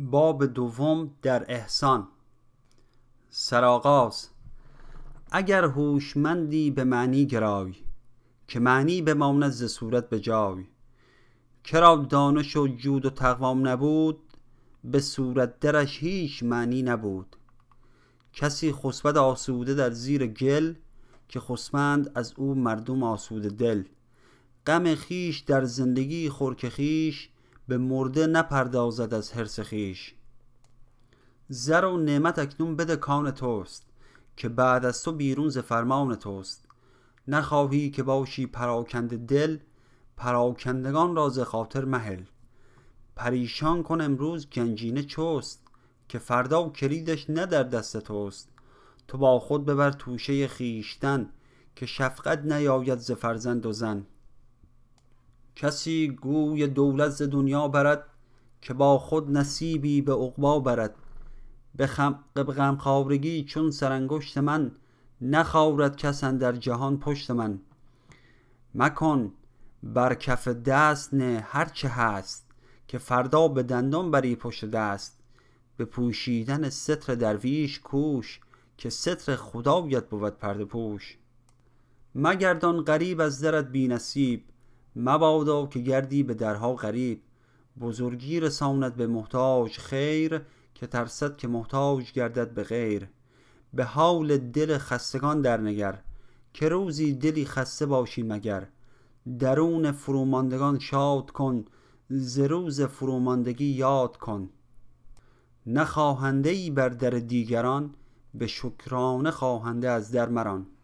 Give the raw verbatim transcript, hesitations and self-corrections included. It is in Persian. باب دوم در احسان. سرآغاز: اگر هوشمندی به معنی گرای، که معنی بماند ز صورت به جای. کرا دانش و جود و تقوام نبود، به صورت درش هیچ معنی نبود. کسی خسبد آسوده در زیر گل، که خسبند از او مردم آسوده دل. غم خویش در زندگی خور که خویش، به مرده نپردازد از حرص خویش. زر و نعمت اکنون بده کان توست، که بعد از تو بیرون ز فرمان توست. نخواهی که باشی پراکنده دل، پراکندگان را ز خاطر مهل. پریشان کن امروز گنجینه چست، که فردا کلیدش نه در دست توست. تو با خود ببر توشه خویشتن، که شفقت نیاید ز فرزند و زن. کسی گوی دولت ز دنیا برد، که با خود نصیبی به عقبی برد. به غمخوارگی چون سرانگشت من، نخارد کس اندر جهان پشت من. مکن بر کف دست نه هرچه هست، که فردا به دندان بری پشت دست. به پوشیدن ستر درویش کوش، که ستر خدایت بود پرده پوش. مگردان غریب از درت بی نصیب، مبادا که گردی به درها غریب. بزرگی رساند به محتاج خیر، که ترسد که محتاج گردد به غیر. به حال دل خستگان درنگر، که روزی دلی خسته باشی مگر. درون فروماندگان شاد کن، ز روز فروماندگی یاد کن. نخواهنده‌ای بر در دیگران، به شکرانه خواهنده از در مران.